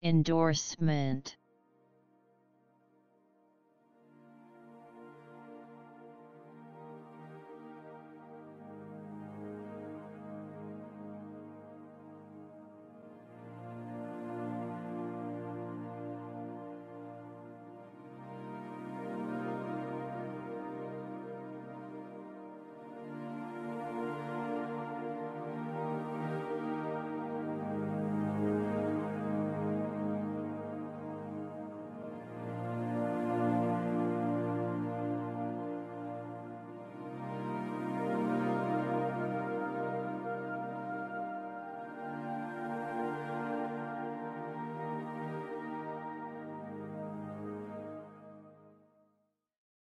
Endorsement.